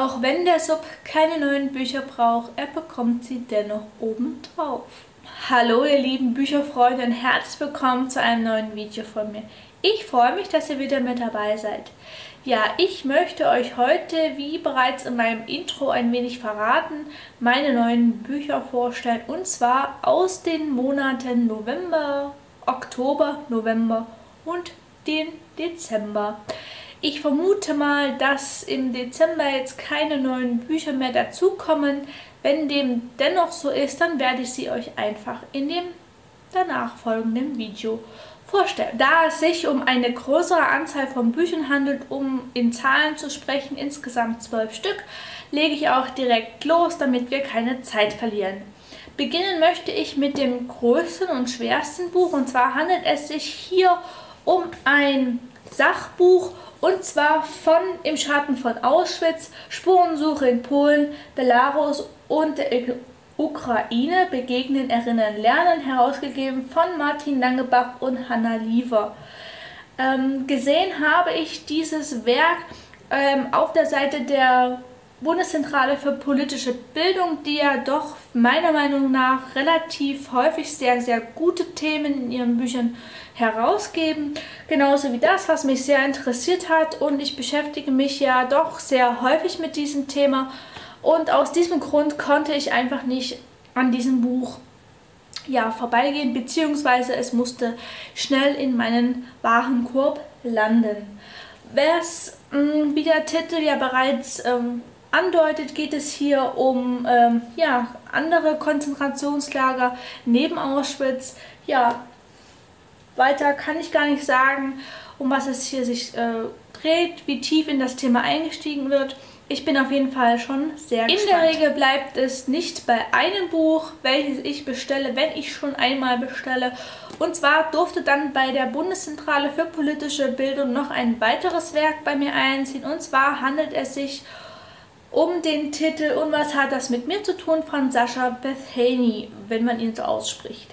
Auch wenn der Sub keine neuen Bücher braucht, er bekommt sie dennoch obendrauf. Hallo ihr lieben Bücherfreunde und herzlich willkommen zu einem neuen Video von mir. Ich freue mich, dass ihr wieder mit dabei seid. Ja, ich möchte euch heute, wie bereits in meinem Intro ein wenig verraten, meine neuen Bücher vorstellen. Und zwar aus den Monaten November, Oktober, November und den Dezember. Ich vermute mal, dass im Dezember jetzt keine neuen Bücher mehr dazukommen. Wenn dem dennoch so ist, dann werde ich sie euch einfach in dem danach folgenden Video vorstellen. Da es sich um eine größere Anzahl von Büchern handelt, um in Zahlen zu sprechen, insgesamt 12 Stück, lege ich auch direkt los, damit wir keine Zeit verlieren. Beginnen möchte ich mit dem größten und schwersten Buch, und zwar handelt es sich hier um ein Sachbuch, und zwar von Im Schatten von Auschwitz, Spurensuche in Polen, Belarus und der Ukraine, Begegnen, Erinnern, Lernen, herausgegeben von Martin Langebach und Hanna Liever. Gesehen habe ich dieses Werk auf der Seite der Bundeszentrale für politische Bildung, die ja doch meiner Meinung nach relativ häufig sehr, sehr gute Themen in ihren Büchern herausgeben. Genauso wie das, was mich sehr interessiert hat, und ich beschäftige mich ja doch sehr häufig mit diesem Thema, und aus diesem Grund konnte ich einfach nicht an diesem Buch ja vorbeigehen, beziehungsweise es musste schnell in meinen Warenkorb landen. Wie der Titel ja bereits andeutet, geht es hier um andere Konzentrationslager neben Auschwitz. Ja, weiter kann ich gar nicht sagen, um was es hier sich dreht, wie tief in das Thema eingestiegen wird. Ich bin auf jeden Fall schon sehr gespannt. In der Regel bleibt es nicht bei einem Buch, welches ich bestelle, wenn ich schon einmal bestelle. Und zwar durfte dann bei der Bundeszentrale für politische Bildung noch ein weiteres Werk bei mir einziehen. Und zwar handelt es sich um den Titel Und was hat das mit mir zu tun? Von Sacha Batthyany, wenn man ihn so ausspricht.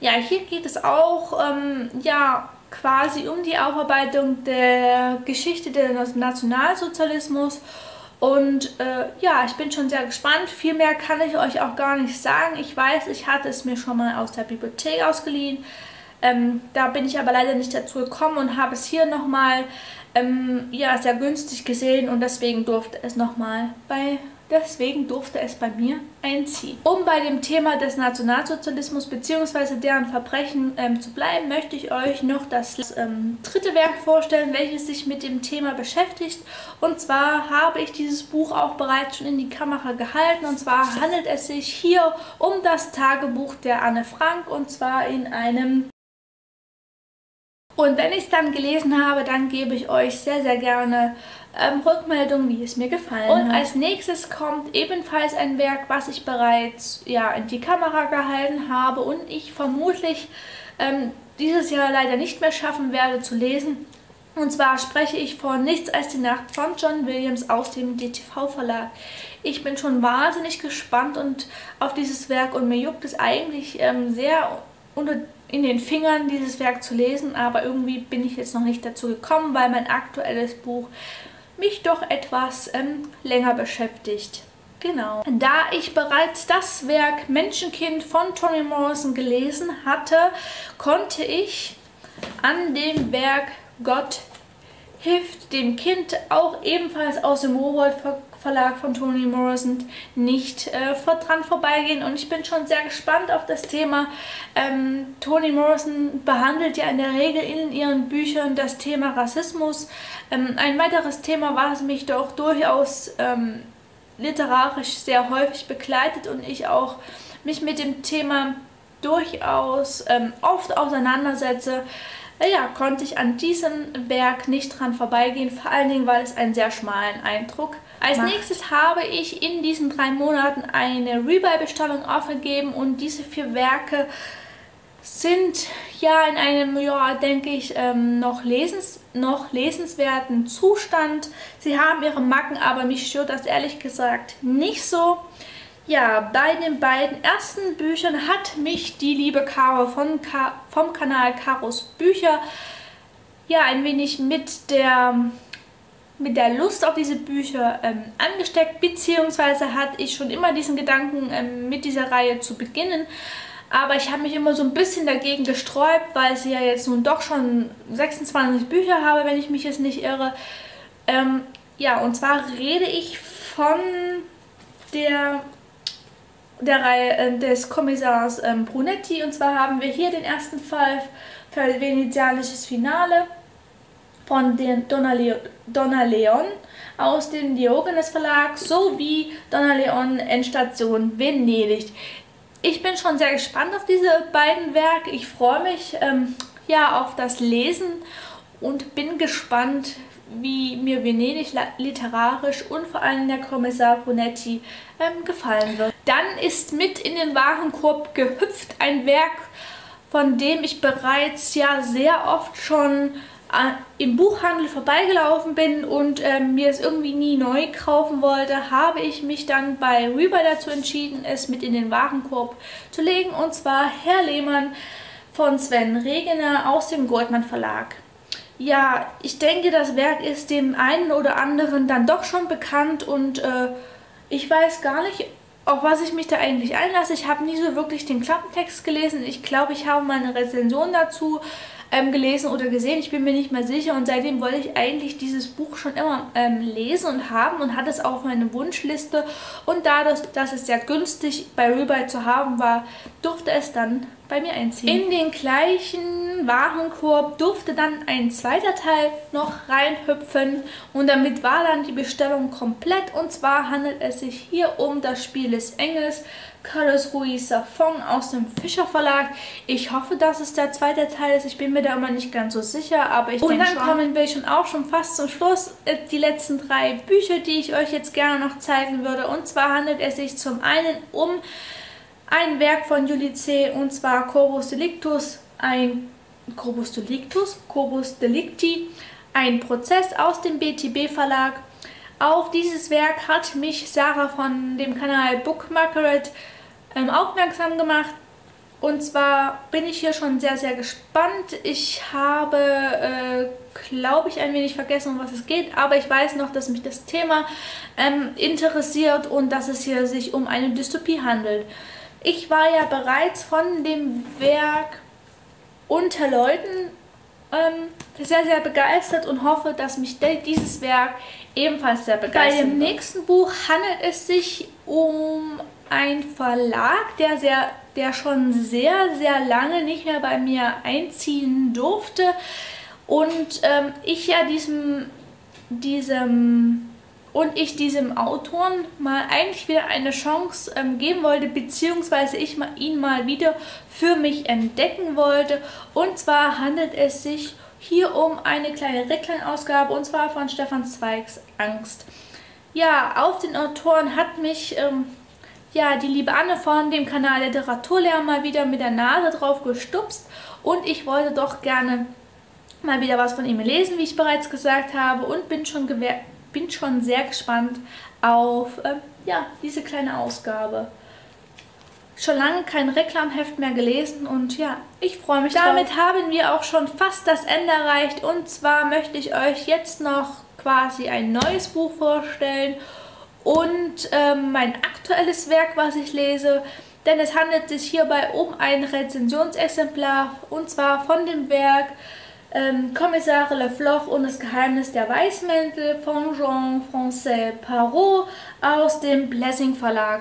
Ja, hier geht es auch quasi um die Aufarbeitung der Geschichte des Nationalsozialismus. Und ich bin schon sehr gespannt. Viel mehr kann ich euch auch gar nicht sagen. Ich weiß, ich hatte es mir schon mal aus der Bibliothek ausgeliehen. Da bin ich aber leider nicht dazu gekommen und habe es hier nochmal sehr günstig gesehen, und deswegen durfte es bei mir einziehen. Um bei dem Thema des Nationalsozialismus bzw. deren Verbrechen zu bleiben, möchte ich euch noch das dritte Werk vorstellen, welches sich mit dem Thema beschäftigt. Und zwar habe ich dieses Buch auch bereits schon in die Kamera gehalten. Und zwar handelt es sich hier um das Tagebuch der Anne Frank, und zwar in einem... Und wenn ich es dann gelesen habe, dann gebe ich euch sehr, sehr gerne Rückmeldungen, wie es mir gefallen hat. Und als nächstes kommt ebenfalls ein Werk, was ich bereits in die Kamera gehalten habe und ich vermutlich dieses Jahr leider nicht mehr schaffen werde zu lesen. Und zwar spreche ich von Nichts als die Nacht von John Williams aus dem DTV-Verlag. Ich bin schon wahnsinnig gespannt und auf dieses Werk, und mir juckt es eigentlich sehr in den Fingern, dieses Werk zu lesen, aber irgendwie bin ich jetzt noch nicht dazu gekommen, weil mein aktuelles Buch mich doch etwas länger beschäftigt. Genau. Da ich bereits das Werk Menschenkind von Toni Morrison gelesen hatte, konnte ich an dem Werk Gott hilft dem Kind, auch ebenfalls aus dem Rowohlt Verlag von Toni Morrison, nicht dran vorbeigehen, und ich bin schon sehr gespannt auf das Thema. Toni Morrison behandelt ja in der Regel in ihren Büchern das Thema Rassismus. Ein weiteres Thema, was mich doch durchaus literarisch sehr häufig begleitet und ich auch mich mit dem Thema durchaus oft auseinandersetze, konnte ich an diesem Werk nicht dran vorbeigehen, vor allen Dingen, weil es einen sehr schmalen Eindruck macht. Als nächstes habe ich in diesen 3 Monaten eine Rebuy-Bestellung aufgegeben, und diese 4 Werke sind in einem, denke ich, noch lesenswerten Zustand. Sie haben ihre Macken, aber mich stört das ehrlich gesagt nicht so. Ja, bei den beiden ersten Büchern hat mich die liebe Caro vom Kanal CarosBücher ein wenig mit der mit der Lust auf diese Bücher angesteckt, beziehungsweise hatte ich schon immer diesen Gedanken, mit dieser Reihe zu beginnen. Aber ich habe mich immer so ein bisschen dagegen gesträubt, weil ich ja jetzt nun doch schon 26 Bücher habe, wenn ich mich jetzt nicht irre. Ja, und zwar rede ich von der Reihe des Kommissars Brunetti. Und zwar haben wir hier den ersten Fall für Venezianisches Finale von den Donna Leon aus dem Diogenes Verlag sowie Donna Leon Endstation Venedig. Ich bin schon sehr gespannt auf diese beiden Werke. Ich freue mich ja auf das Lesen und bin gespannt, wie mir Venedig literarisch und vor allem der Kommissar Brunetti gefallen wird. Dann ist mit in den Warenkorb gehüpft ein Werk, von dem ich bereits ja sehr oft schon im Buchhandel vorbeigelaufen bin und mir es irgendwie nie neu kaufen wollte, habe ich mich dann bei Rebuy dazu entschieden, es mit in den Warenkorb zu legen, und zwar Herr Lehmann von Sven Regener aus dem Goldmann Verlag. Ja, ich denke, das Werk ist dem einen oder anderen dann doch schon bekannt und ich weiß gar nicht, auf was ich mich da eigentlich einlasse. Ich habe nie so wirklich den Klappentext gelesen. Ich glaube, ich habe mal eine Rezension dazu gelesen oder gesehen. Ich bin mir nicht mehr sicher und seitdem wollte ich eigentlich dieses Buch schon immer lesen und haben und hatte es auch auf meiner Wunschliste. Und dadurch, dass es sehr günstig bei Rebuy zu haben war, durfte es dann bei mir einziehen. In den gleichen Warenkorb durfte dann ein zweiter Teil noch reinhüpfen und damit war dann die Bestellung komplett, und zwar handelt es sich hier um Das Spiel des Engels, Carlos Ruiz Zafón aus dem Fischer Verlag. Ich hoffe, dass es der zweite Teil ist, ich bin mir da immer nicht ganz so sicher, aber ich denke schon. Und dann kommen wir schon fast zum Schluss, die letzten drei Bücher, die ich euch jetzt gerne noch zeigen würde, und zwar handelt es sich zum einen um ein Werk von Juli C. und zwar Corpus Delicti, ein Prozess aus dem BTB Verlag. Auf dieses Werk hat mich Sarah von dem Kanal Bookmarked aufmerksam gemacht. Und zwar bin ich hier schon sehr, sehr gespannt. Ich habe, glaube ich, ein wenig vergessen, um was es geht. Aber ich weiß noch, dass mich das Thema interessiert und dass es hier sich um eine Dystopie handelt. Ich war ja bereits von dem Werk Unter Leuten sehr, sehr begeistert und hoffe, dass mich dieses Werk ebenfalls sehr begeistert. Bei dem nächsten Buch handelt es sich um einen Verlag, der schon sehr, sehr lange nicht mehr bei mir einziehen durfte. Und ich diesem Autoren mal eigentlich wieder eine Chance geben wollte, beziehungsweise ich ihn mal wieder für mich entdecken wollte. Und zwar handelt es sich hier um eine kleine Recklein-Ausgabe, und zwar von Stefan Zweigs Angst. Ja, auf den Autoren hat mich ja die liebe Anne von dem Kanal Literaturlehrer mal wieder mit der Nase drauf gestupst und ich wollte doch gerne mal wieder was von ihm lesen, wie ich bereits gesagt habe, und bin schon sehr gespannt auf ja, diese kleine Ausgabe. Schon lange kein Reklamheft mehr gelesen und ja, ich freue mich drauf. Damit haben wir auch schon fast das Ende erreicht, und zwar möchte ich euch jetzt noch quasi ein neues Buch vorstellen und mein aktuelles Werk, was ich lese, denn es handelt sich hierbei um ein Rezensionsexemplar, und zwar von dem Werk Kommissare Le Floch und das Geheimnis der Weißmäntel von Jean-François Parot aus dem Blessing Verlag.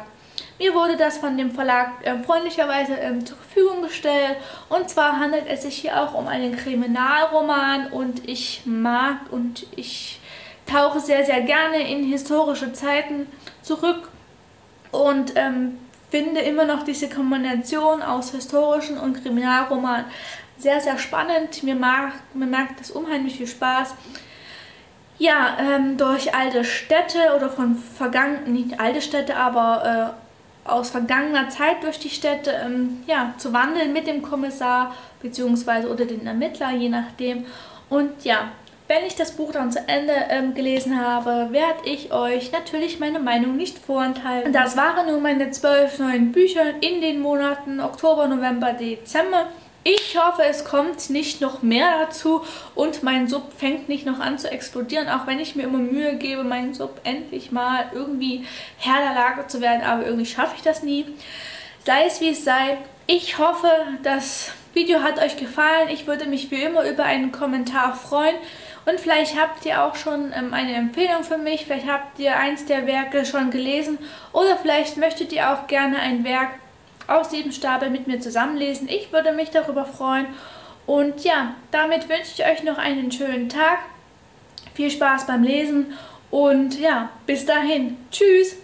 Mir wurde das von dem Verlag freundlicherweise zur Verfügung gestellt, und zwar handelt es sich hier auch um einen Kriminalroman und ich tauche sehr, sehr gerne in historische Zeiten zurück und finde immer noch diese Kombination aus historischen und Kriminalroman sehr, sehr spannend. Mir macht das unheimlich viel Spaß. Ja, durch alte Städte oder von vergangenen, nicht alte Städte, aber aus vergangener Zeit durch die Städte ja, zu wandeln mit dem Kommissar bzw. oder den Ermittler, je nachdem. Und ja, wenn ich das Buch dann zu Ende gelesen habe, werde ich euch natürlich meine Meinung nicht vorenthalten. Das waren nun meine 12 neuen Bücher in den Monaten Oktober, November, Dezember. Ich hoffe, es kommt nicht noch mehr dazu und mein Sub fängt nicht noch an zu explodieren, auch wenn ich mir immer Mühe gebe, meinen Sub endlich mal irgendwie Herr der Lage zu werden, aber irgendwie schaffe ich das nie. Sei es wie es sei, ich hoffe, das Video hat euch gefallen. Ich würde mich wie immer über einen Kommentar freuen. Und vielleicht habt ihr auch schon eine Empfehlung für mich, vielleicht habt ihr eins der Werke schon gelesen oder vielleicht möchtet ihr auch gerne ein Werk aus diesem Stapel mit mir zusammenlesen. Ich würde mich darüber freuen. Und ja, damit wünsche ich euch noch einen schönen Tag, viel Spaß beim Lesen und ja, bis dahin. Tschüss!